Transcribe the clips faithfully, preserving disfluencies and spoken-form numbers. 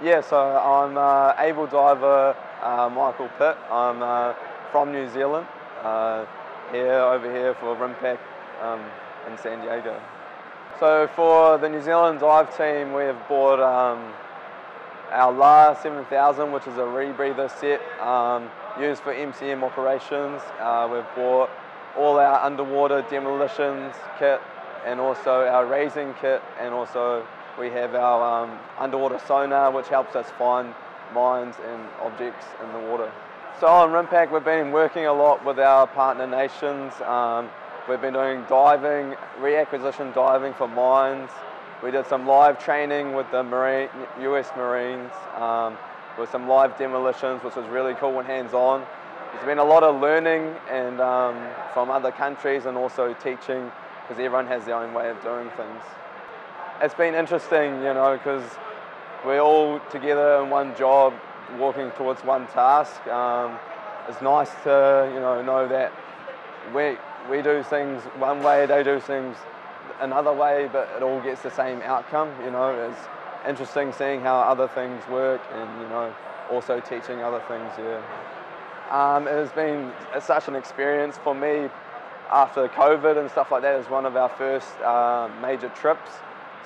Yeah, so I'm uh, Able Diver uh, Michael Pert. I'm uh, from New Zealand, uh, here over here for RIMPAC um, in San Diego. So for the New Zealand dive team, we have bought um, our L A R seven thousand, which is a rebreather set um, used for M C M operations. Uh, we've bought all our underwater demolitions kit and also our raising kit, and also we have our um, underwater sonar, which helps us find mines and objects in the water. So on RIMPAC, we've been working a lot with our partner nations. Um, we've been doing diving, reacquisition diving for mines. We did some live training with the Marine, U S Marines, um, with some live demolitions, which was really cool and hands-on. There's been a lot of learning and um, from other countries, and also teaching, because everyone has their own way of doing things. It's been interesting, you know, because we're all together in one job, walking towards one task. Um, it's nice to, you know, know that we, we do things one way, they do things another way, but it all gets the same outcome, you know. It's interesting seeing how other things work, and, you know, also teaching other things, yeah. Um, it has been such an experience for me. After COVID and stuff like that, is one of our first uh, major trips.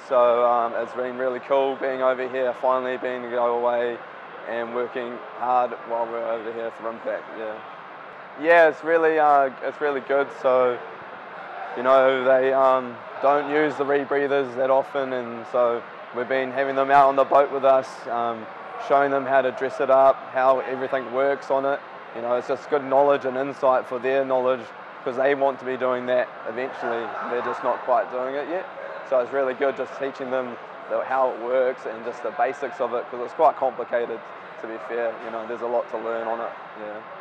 So um, it's been really cool being over here, finally being to go away and working hard while we're over here for RIMPAC, yeah. Yeah, it's really, uh, it's really good. So, you know, they um, don't use the rebreathers that often, and so we've been having them out on the boat with us, um, showing them how to dress it up, how everything works on it. You know, it's just good knowledge and insight for their knowledge, because they want to be doing that eventually. They're just not quite doing it yet. So it's really good just teaching them how it works and just the basics of it, because it's quite complicated, to be fair. You know, there's a lot to learn on it, yeah.